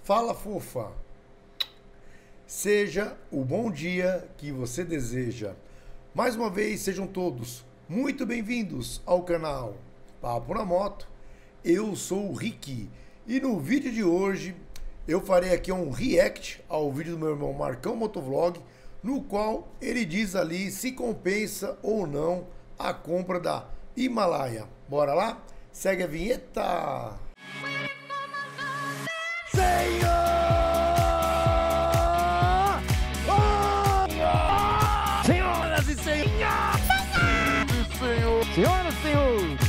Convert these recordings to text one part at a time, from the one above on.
Fala, fofa! Seja o bom dia que você deseja. Mais uma vez, sejam todos muito bem-vindos ao canal Papo na Moto. Eu sou o Rick e no vídeo de hoje eu farei aqui um react ao vídeo do meu irmão Marcão Motovlog, no qual ele diz ali se compensa ou não a compra da Himalaia. Bora lá? Segue a vinheta! Senhoras e senhores! Senhoras e senhores!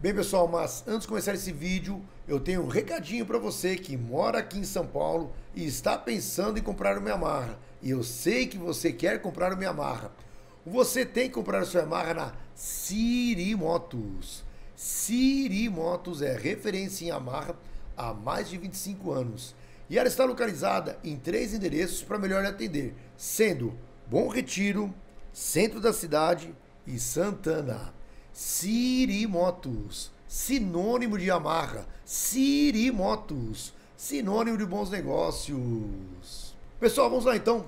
Bem, pessoal, mas antes de começar esse vídeo, eu tenho um recadinho para você que mora aqui em São Paulo e está pensando em comprar uma Minha Marra. E eu sei que você quer comprar uma Minha Marra. Você tem que comprar sua Yamaha na Sirimotos. Sirimotos é referência em Yamaha há mais de 25 anos. E ela está localizada em 3 endereços para melhor atender, sendo Bom Retiro, Centro da Cidade e Santana. Sirimotos, sinônimo de Yamaha. Sirimotos, sinônimo de bons negócios. Pessoal, vamos lá então.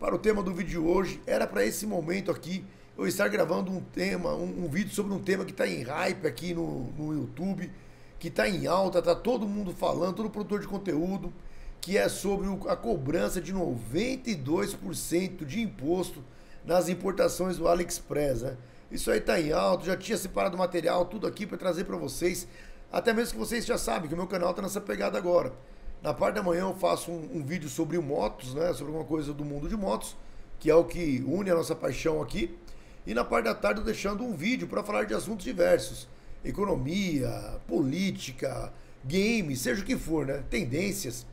Para o tema do vídeo de hoje, era para esse momento aqui eu estar gravando um tema, um vídeo sobre um tema que está em hype aqui no YouTube, que está em alta, está todo mundo falando, todo produtor de conteúdo, que é sobre a cobrança de 92% de imposto nas importações do AliExpress, né? Isso aí está em alta, já tinha separado o material, tudo aqui para trazer para vocês, até mesmo que vocês já sabem que o meu canal está nessa pegada agora. Na parte da manhã eu faço um vídeo sobre motos, né? Sobre alguma coisa do mundo de motos, que é o que une a nossa paixão aqui. E na parte da tarde eu deixando um vídeo para falar de assuntos diversos. Economia, política, game, seja o que for, né? Tendências.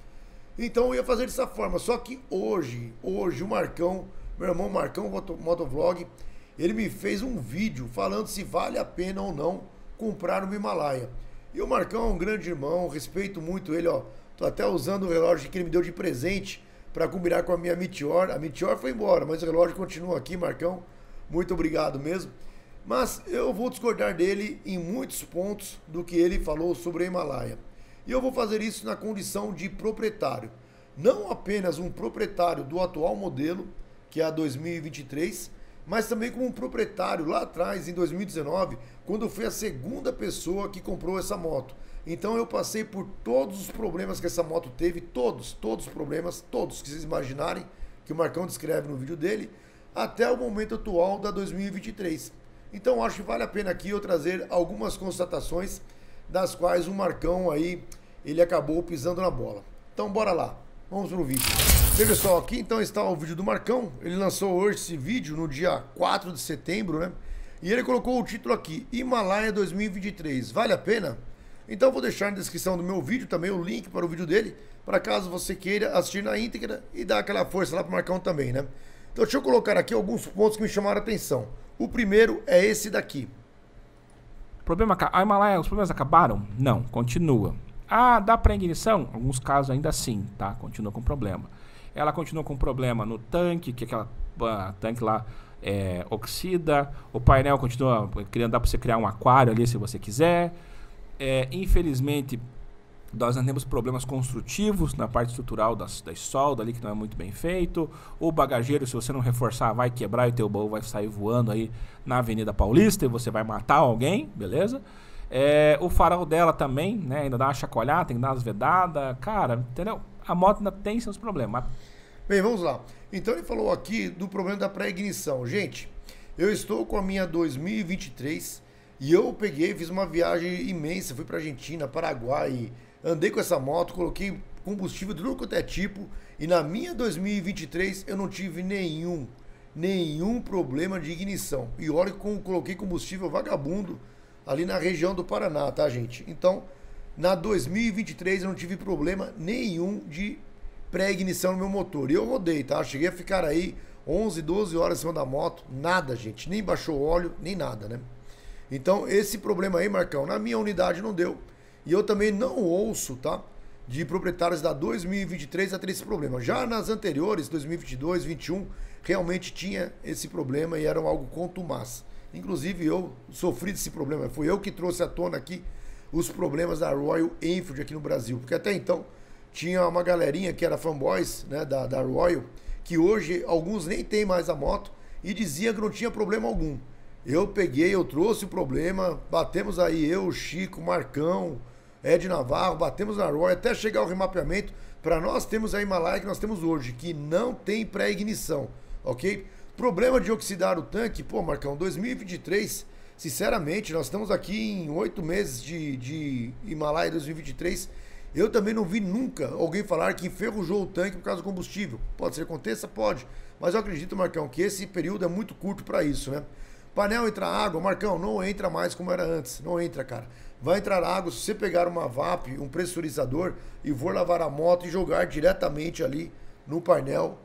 Então eu ia fazer dessa forma. Só que hoje o Marcão, meu irmão Marcão Motovlog, ele me fez um vídeo falando se vale a pena ou não comprar uma Himalaia. E o Marcão é um grande irmão, respeito muito ele, ó. Tô até usando o relógio que ele me deu de presente para combinar com a minha Meteor. A Meteor foi embora, mas o relógio continua aqui, Marcão. Muito obrigado mesmo. Mas eu vou discordar dele em muitos pontos do que ele falou sobre a Himalaia. E eu vou fazer isso na condição de proprietário. Não apenas um proprietário do atual modelo, que é a 2023, mas também como um proprietário lá atrás, em 2019, quando eu fui a segunda pessoa que comprou essa moto. Então eu passei por todos os problemas que essa moto teve, todos os problemas, todos que vocês imaginarem, que o Marcão descreve no vídeo dele, até o momento atual da 2023. Então acho que vale a pena aqui eu trazer algumas constatações das quais o Marcão aí, ele acabou pisando na bola. Então bora lá, vamos pro vídeo. Bem, pessoal, aqui então está o vídeo do Marcão, ele lançou hoje esse vídeo no dia 4 de setembro, né? E ele colocou o título aqui, Himalaia 2023, vale a pena? Então vou deixar na descrição do meu vídeo também o link para o vídeo dele, para caso você queira assistir na íntegra e dar aquela força lá para o Marcão também, né? Então deixa eu colocar aqui alguns pontos que me chamaram a atenção. O primeiro é esse daqui. Problema, a Himalaia, os problemas acabaram? Não, continua. Ah, dá para ignição? Alguns casos ainda sim, tá? Continua com problema. Ela continua com problema no tanque, que é aquela tanque lá oxida. O painel continua querendo dar para você criar um aquário ali se você quiser. Infelizmente nós não temos problemas construtivos na parte estrutural da solda ali, que não é muito bem feito. O bagageiro, se você não reforçar, vai quebrar e o teu baú vai sair voando aí na Avenida Paulista e você vai matar alguém, beleza? O farol dela também, né, ainda dá uma chacoalhada, tem que dar umas vedadas, cara, entendeu? A moto ainda tem seus problemas. Bem, vamos lá. Então ele falou aqui do problema da pré-ignição. Gente, eu estou com a minha 2023 e eu peguei, fiz uma viagem imensa, fui pra Argentina, Paraguai, andei com essa moto, coloquei combustível de tudo quanto é tipo, e na minha 2023 eu não tive nenhum problema de ignição. E olha como coloquei combustível vagabundo ali na região do Paraná, tá, gente? Então, na 2023 eu não tive problema nenhum de pré-ignição no meu motor. E eu rodei, tá? Cheguei a ficar aí 11, 12 horas em cima da moto, nada, gente. Nem baixou óleo, nem nada, né? Então esse problema aí, Marcão, na minha unidade não deu. E eu também não ouço, tá, de proprietários da 2023 a ter esse problema. Já nas anteriores, 2022, 2021, realmente tinha esse problema e era algo contumaz. Inclusive eu sofri desse problema. Foi eu que trouxe à tona aqui os problemas da Royal Enfield aqui no Brasil. Porque até então tinha uma galerinha que era fanboys, né, da Royal, que hoje alguns nem tem mais a moto e dizia que não tinha problema algum. Eu peguei, eu trouxe o problema, batemos aí eu, Chico, Marcão, Ed Navarro, batemos na Royal até chegar ao remapeamento para nós termos a Himalaia que nós temos hoje, que não tem pré-ignição, ok? Problema de oxidar o tanque, pô, Marcão, 2023, sinceramente, nós estamos aqui em 8 meses de Himalaia 2023, eu também não vi nunca alguém falar que enferrujou o tanque por causa do combustível. Pode ser que aconteça? Pode. Mas eu acredito, Marcão, que esse período é muito curto para isso, né? Painel entra água, Marcão, não entra mais como era antes. Não entra, cara. Vai entrar água se você pegar uma VAP, um pressurizador e for lavar a moto e jogar diretamente ali no painel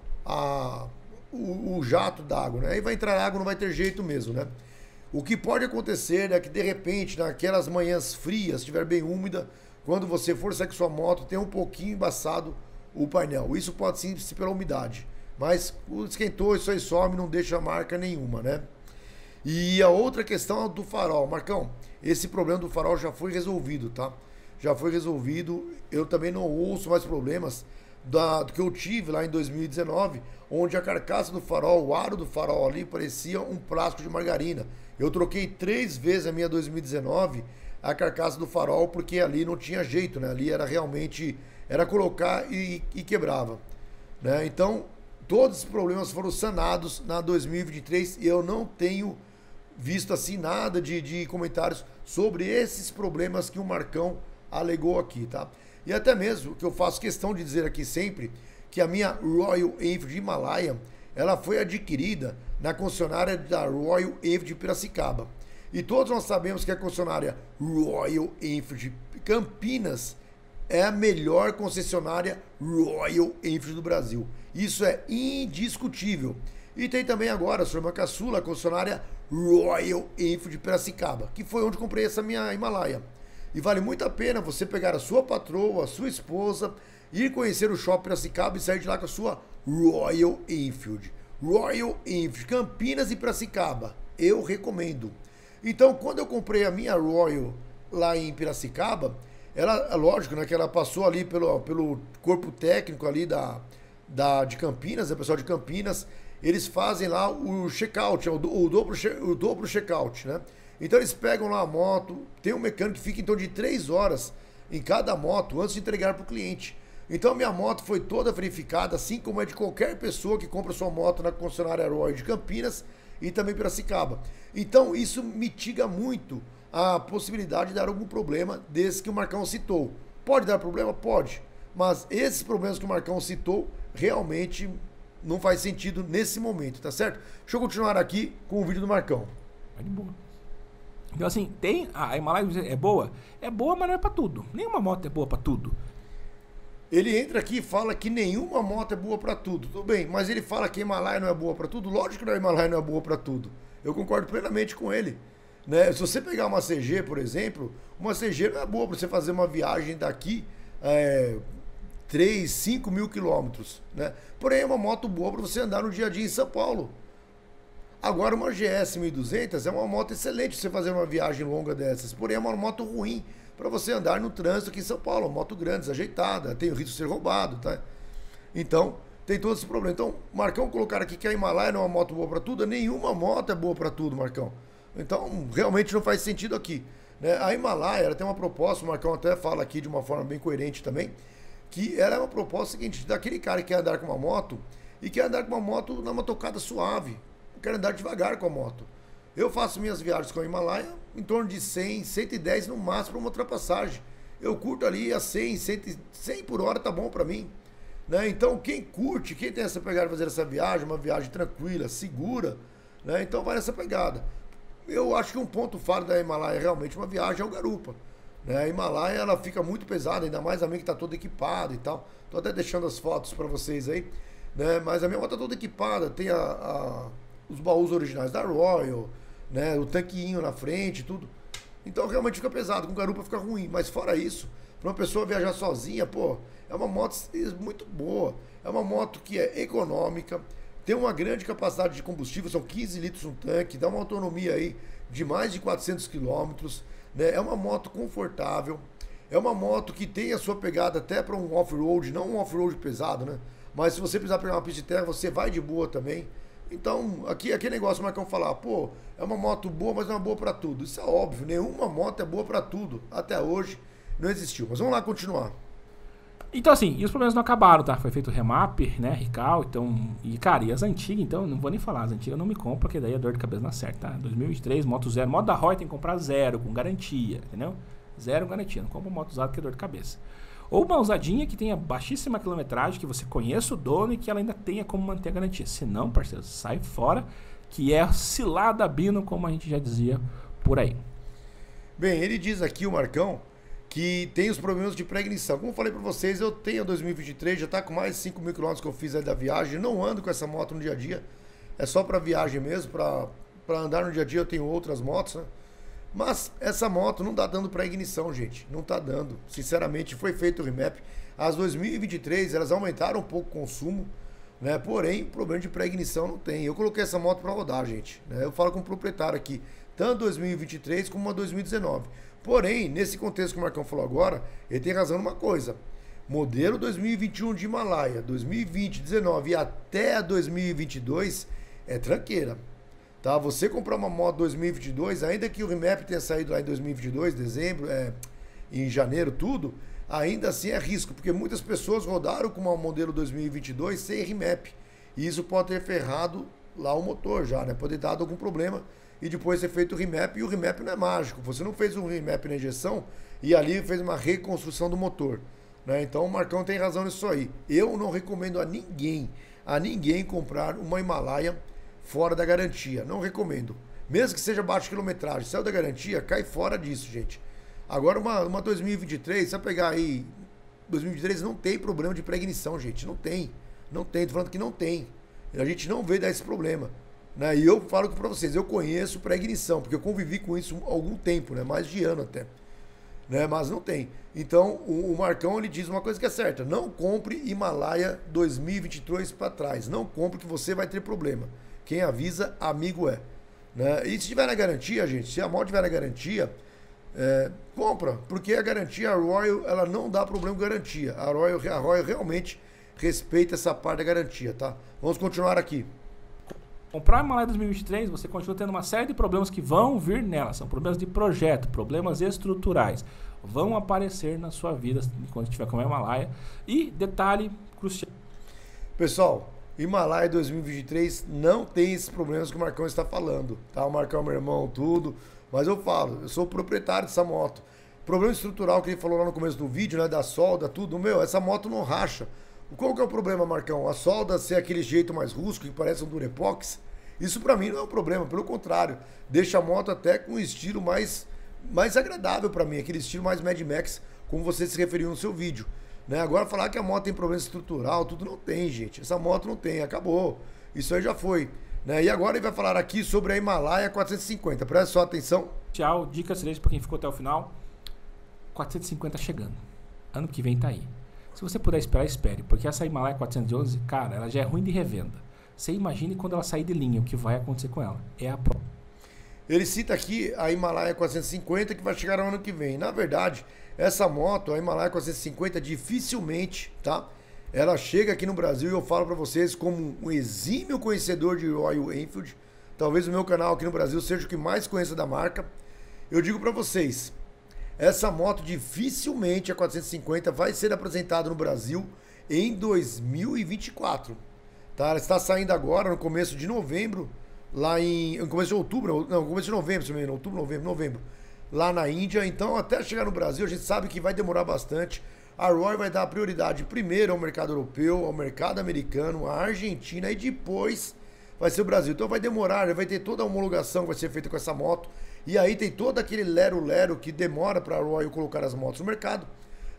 o jato d'água, né? Aí vai entrar água, não vai ter jeito mesmo, né? O que pode acontecer é que de repente, naquelas manhãs frias, se estiver bem úmida, quando você for sair com sua moto, tem um pouquinho embaçado o painel. Isso pode sim ser pela umidade. Mas esquentou, isso aí some, não deixa marca nenhuma, né? E a outra questão é do farol. Marcão, esse problema do farol já foi resolvido, tá? Já foi resolvido. Eu também não ouço mais problemas do que eu tive lá em 2019, onde a carcaça do farol, o aro do farol ali, parecia um plástico de margarina. Eu troquei 3 vezes a minha 2019... a carcaça do farol, porque ali não tinha jeito, né? Ali era realmente, era colocar e quebrava, né? Então, todos os problemas foram sanados na 2023 e eu não tenho visto assim nada de comentários sobre esses problemas que o Marcão alegou aqui, tá? E até mesmo, que eu faço questão de dizer aqui sempre, que a minha Royal Enfield Himalaia, ela foi adquirida na concessionária da Royal Enfield Piracicaba. E todos nós sabemos que a concessionária Royal Enfield Campinas é a melhor concessionária Royal Enfield do Brasil. Isso é indiscutível. E tem também agora, sua irmã caçula, a concessionária Royal Enfield Piracicaba, que foi onde comprei essa minha Himalaia. E vale muito a pena você pegar a sua patroa, a sua esposa, ir conhecer o Shopping Piracicaba e sair de lá com a sua Royal Enfield. Royal Enfield Campinas e Piracicaba. Eu recomendo. Então, quando eu comprei a minha Royal lá em Piracicaba, ela, lógico, né, que ela passou ali pelo corpo técnico ali de Campinas, o pessoal de Campinas, eles fazem lá o check-out, o dobro check-out, né? Então eles pegam lá a moto, tem um mecânico que fica em torno de 3 horas em cada moto antes de entregar para o cliente. Então minha moto foi toda verificada, assim como é de qualquer pessoa que compra sua moto na concessionária Royal de Campinas e também Piracicaba. Então isso mitiga muito a possibilidade de dar algum problema desse que o Marcão citou. Pode dar problema? Pode. Mas esses problemas que o Marcão citou realmente não faz sentido nesse momento, tá certo? Deixa eu continuar aqui com o vídeo do Marcão. Vai de boa. Então assim, tem a Himalaia é boa? É boa, mas não é pra tudo. Nenhuma moto é boa pra tudo. Ele entra aqui e fala que nenhuma moto é boa pra tudo. Tudo bem, mas ele fala que a Himalaia não é boa pra tudo. Lógico que a Himalaia não é boa pra tudo. Eu concordo plenamente com ele, né? Se você pegar uma CG, por exemplo, uma CG não é boa pra você fazer uma viagem daqui 3, 5 mil quilômetros, né? Porém, é uma moto boa pra você andar no dia a dia em São Paulo. Agora, uma GS 1200 é uma moto excelente pra você fazer uma viagem longa dessas. Porém, é uma moto ruim para você andar no trânsito aqui em São Paulo, moto grande, desajeitada, tem o risco de ser roubado, tá? Então, tem todo esse problema. Então, Marcão colocar aqui que a Himalaia não é uma moto boa para tudo, nenhuma moto é boa para tudo, Marcão. Então, realmente não faz sentido aqui, né? A Himalaia, ela tem uma proposta, o Marcão até fala aqui de uma forma bem coerente também, que ela é uma proposta seguinte, daquele cara que quer andar com uma moto, e quer andar com uma moto numa tocada suave, quer andar devagar com a moto. Eu faço minhas viagens com a Himalaia em torno de 100, 110 no máximo para uma ultrapassagem. Eu curto ali a 100, 100 por hora tá bom para mim, né? Então quem curte, quem tem essa pegada de fazer essa viagem, uma viagem tranquila, segura, né? Então vai nessa pegada. Eu acho que um ponto falho da Himalaia realmente uma viagem é o garupa, né? A Himalaia ela fica muito pesada, ainda mais a minha que tá toda equipada e tal. Tô até deixando as fotos para vocês aí, né? Mas a minha moto tá toda equipada, tem os baús originais da Royal, né, o tanquinho na frente, tudo. Então realmente fica pesado, com garupa fica ruim. Mas fora isso, para uma pessoa viajar sozinha, pô, é uma moto muito boa. É uma moto que é econômica, Tem uma grande capacidade de combustível, são 15 litros no tanque, dá uma autonomia aí de mais de 400 quilômetros, né? É uma moto confortável, é uma moto que tem a sua pegada até para um off-road, não um off-road pesado, né? Mas se você precisar pegar uma pista de terra, você vai de boa também. Então, aqui é aquele negócio, o Marcão falar, pô, é uma moto boa, mas não é boa para tudo. Isso é óbvio, nenhuma moto é boa para tudo. Até hoje não existiu. Mas vamos lá continuar. Então assim, e os problemas não acabaram, tá? Foi feito o remapper, né, Rical, então... E cara, e as antigas, então, não vou nem falar, as antigas eu não me compro, porque daí a dor de cabeça não acerta, tá? 2023, moto zero, moto da Roy tem que comprar zero, com garantia, entendeu? Zero garantia, não compra moto usada que é dor de cabeça. Ou uma usadinha que tenha baixíssima quilometragem, que você conheça o dono e que ela ainda tenha como manter a garantia. Se não, parceiro, sai fora, que é cilada Bino, como a gente já dizia por aí. Bem, ele diz aqui, o Marcão, que tem os problemas de pré-ignição. Como eu falei para vocês, eu tenho 2023, já está com mais de 5 mil quilômetros que eu fiz aí da viagem, não ando com essa moto no dia a dia, é só para viagem mesmo, para andar no dia a dia eu tenho outras motos, né? Mas essa moto não está dando pré-ignição, gente, não está dando, sinceramente, foi feito o remap, as 2023 elas aumentaram um pouco o consumo, né? Porém, problema de pré-ignição não tem, eu coloquei essa moto para rodar, gente, né? Eu falo com o proprietário aqui, tanto 2023 como a 2019, porém, nesse contexto que o Marcão falou agora, ele tem razão numa coisa. Modelo 2021 de Himalaia, 2020, 19 e até 2022 é tranqueira, tá? Você comprar uma moto 2022, ainda que o remap tenha saído lá em 2022, dezembro, em janeiro, tudo, ainda assim é risco, porque muitas pessoas rodaram com uma modelo 2022 sem remap. E isso pode ter ferrado lá o motor já, né? Pode ter dado algum problema. E depois ser feito o remap, e o remap não é mágico. Você não fez um remap na injeção e ali fez uma reconstrução do motor, né? Então o Marcão tem razão nisso aí. Eu não recomendo a ninguém comprar uma Himalaia fora da garantia. Não recomendo. Mesmo que seja baixa quilometragem, saiu da garantia, cai fora disso, gente. Agora uma 2023, se você pegar aí, 2023 não tem problema de pré-ignição, gente. Não tem. Não tem, tô falando que não tem. A gente não vê dar esse problema. Né? E eu falo pra vocês, eu conheço pré-ignição, porque eu convivi com isso há algum tempo, né? Mais de ano até, né? Mas não tem. Então o Marcão ele diz uma coisa que é certa, não compre Himalaia 2023 para trás, não compre que você vai ter problema. Quem avisa, amigo é, né? E se tiver na garantia, gente, se a moto tiver na garantia, compra, porque a garantia, a Royal, ela não dá problema com garantia. A Royal realmente respeita essa parte da garantia, tá? Vamos continuar aqui. Comprar a Himalaia 2023, você continua tendo uma série de problemas que vão vir nela. São problemas de projeto, problemas estruturais. Vão aparecer na sua vida quando estiver com a Himalaia. E detalhe crucial. Pessoal, Himalaia 2023 não tem esses problemas que o Marcão está falando, tá? O Marcão é meu irmão, tudo. Mas eu falo, eu sou o proprietário dessa moto. Problema estrutural que ele falou lá no começo do vídeo, né? Da solda, tudo. Meu, essa moto não racha. Qual que é o problema, Marcão? A solda ser aquele jeito mais rústico, que parece um durepox, isso pra mim não é um problema, pelo contrário, deixa a moto até com um estilo mais agradável pra mim, aquele estilo mais Mad Max, como você se referiu no seu vídeo, né? Agora falar que a moto tem problema estrutural, tudo, não tem, gente, essa moto não tem, acabou, isso aí já foi, né? E agora ele vai falar aqui sobre a Himalaia 450, presta só atenção. Tchau, dica excelente pra quem ficou até o final, 450 chegando, ano que vem tá aí. Se você puder esperar, espere, porque essa Himalaia 411, cara, ela já é ruim de revenda. Você imagine quando ela sair de linha, o que vai acontecer com ela. É a prova. Ele cita aqui a Himalaia 450 que vai chegar no ano que vem. Na verdade, essa moto, a Himalaia 450, dificilmente, tá? Ela chega aqui no Brasil, e eu falo pra vocês como um exímio conhecedor de Royal Enfield. Talvez o meu canal aqui no Brasil seja o que mais conheça da marca. Eu digo pra vocês... Essa moto dificilmente, a 450, vai ser apresentada no Brasil em 2024. Tá? Ela está saindo agora, no começo de novembro, lá em... No começo de outubro, não, no começo de novembro, se não me engano, outubro, novembro, lá na Índia. Então, até chegar no Brasil, a gente sabe que vai demorar bastante. A Royal vai dar prioridade primeiro ao mercado europeu, ao mercado americano, à Argentina, e depois vai ser o Brasil. Então, vai demorar, vai ter toda a homologação que vai ser feita com essa moto. E aí tem todo aquele lero-lero que demora para a Royal colocar as motos no mercado,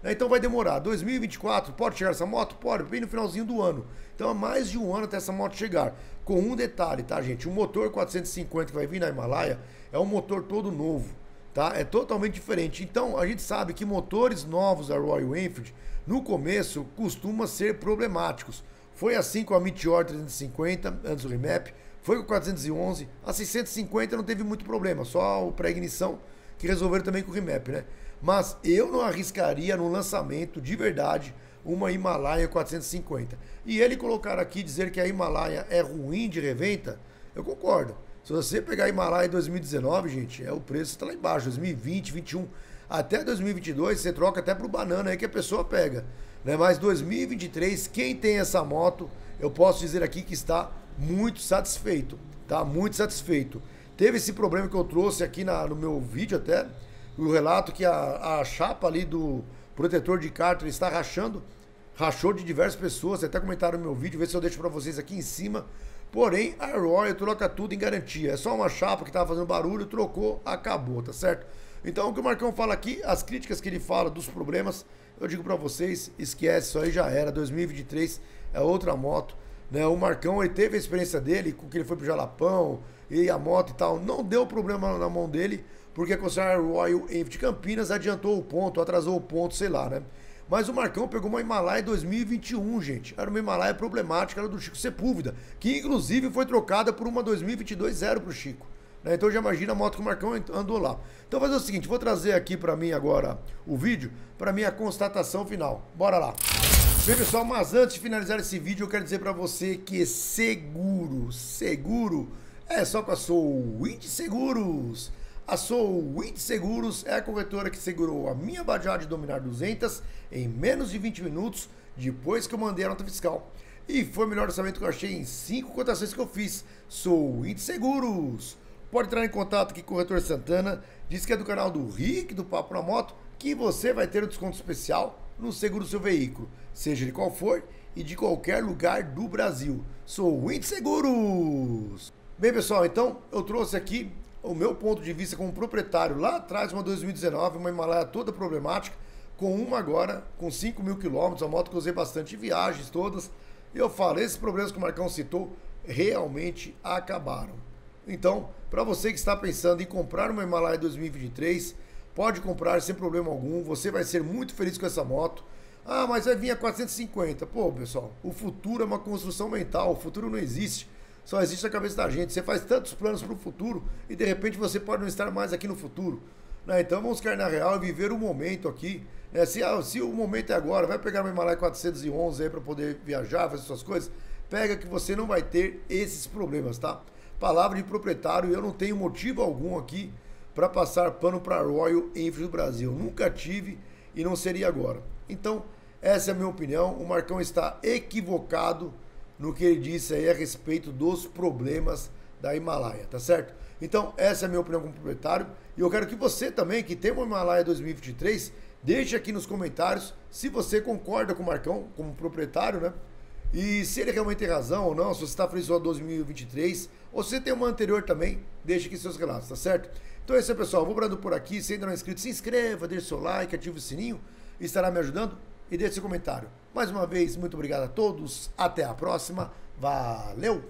né? Então vai demorar. 2024, pode chegar essa moto? Pode, bem no finalzinho do ano. Então é mais de um ano até essa moto chegar. Com um detalhe, tá, gente? O motor 450 que vai vir na Himalaia é um motor todo novo, tá? É totalmente diferente. Então a gente sabe que motores novos da Royal Enfield, no começo, costumam ser problemáticos. Foi assim com a Meteor 350, antes do remap. Foi com o 411. A 650 não teve muito problema, só o pré-ignição que resolveram também com o remap, né? Mas eu não arriscaria no lançamento de verdade uma Himalaia 450. E ele colocar aqui, dizer que a Himalaia é ruim de revenda, eu concordo. Se você pegar a Himalaia 2019, gente, é o preço está lá embaixo. 2020, 2021, até 2022, você troca até pro banana aí que a pessoa pega, né? Mas 2023, quem tem essa moto, eu posso dizer aqui que está muito satisfeito, tá? Muito satisfeito. Teve esse problema que eu trouxe aqui no meu vídeo até, o relato que a chapa ali do protetor de cárter está rachando, rachou de diversas pessoas, vocês até comentaram no meu vídeo, vê se eu deixo para vocês aqui em cima. Porém, a Royal troca tudo em garantia, é só uma chapa que estava fazendo barulho, trocou, acabou, tá certo? Então o que o Marcão fala aqui, as críticas que ele fala dos problemas, eu digo para vocês, esquece, isso aí já era, 2023 é outra moto, né? O Marcão, ele teve a experiência dele, com que ele foi pro Jalapão, e a moto e tal, não deu problema na mão dele, porque a concessionária Royal Enfield Campinas adiantou o ponto, atrasou o ponto, sei lá, né? Mas o Marcão pegou uma Himalaia 2021, gente. Era uma Himalaia problemática, era do Chico Sepúlveda, que inclusive foi trocada por uma 2022 zero pro Chico, né? Então já imagina a moto que o Marcão andou lá. Então fazer o seguinte, vou trazer aqui para mim agora o vídeo, para minha constatação final. Bora lá! Bem pessoal, mas antes de finalizar esse vídeo, eu quero dizer para você que seguro é só com a Soulwind Seguros. A Soulwind Seguros é a corretora que segurou a minha Bajaj Dominar 200 em menos de 20 minutos depois que eu mandei a nota fiscal. E foi o melhor orçamento que eu achei em 5 cotações que eu fiz. Soulwind Seguros. Pode entrar em contato aqui com o Retor Santana. Diz que é do canal do Rick, do Papo na Moto, que você vai ter um desconto especial no seguro do seu veículo, seja de qual for e de qualquer lugar do Brasil. Soulwind Seguros. Bem pessoal, então eu trouxe aqui o meu ponto de vista como proprietário lá atrás, uma 2019, uma Himalaia toda problemática, com uma agora, com 5 mil quilômetros, uma moto que eu usei bastante em viagens todas. Eu falei, esses problemas que o Marcão citou realmente acabaram. Então, para você que está pensando em comprar uma Himalaia 2023, pode comprar sem problema algum, você vai ser muito feliz com essa moto. Ah, mas vai vir a 450. Pô, pessoal, o futuro é uma construção mental, o futuro não existe. Só existe na cabeça da gente. Você faz tantos planos para o futuro e de repente você pode não estar mais aqui no futuro, né? Então vamos cair na real e viver o momento aqui, né? Se o momento é agora, vai pegar uma Himalaia 411 aí para poder viajar, fazer suas coisas, pega que você não vai ter esses problemas, tá? Palavra de proprietário, eu não tenho motivo algum aqui para passar pano para Royal Enfield do Brasil. Nunca tive e não seria agora. Então essa é a minha opinião. O Marcão está equivocado no que ele disse aí a respeito dos problemas da Himalaia, tá certo? Então, essa é a minha opinião como proprietário, e eu quero que você também, que tem uma Himalaia 2023, deixe aqui nos comentários se você concorda com o Marcão como proprietário, né? E se ele realmente tem razão ou não, se você está feliz com a 2023, ou se você tem uma anterior também, deixe aqui seus relatos, tá certo? Então é isso aí, pessoal, eu vou parando por aqui. Se ainda não é inscrito, se inscreva, deixe seu like, ative o sininho, estará me ajudando. E deixe seu comentário. Mais uma vez, muito obrigado a todos. Até a próxima. Valeu!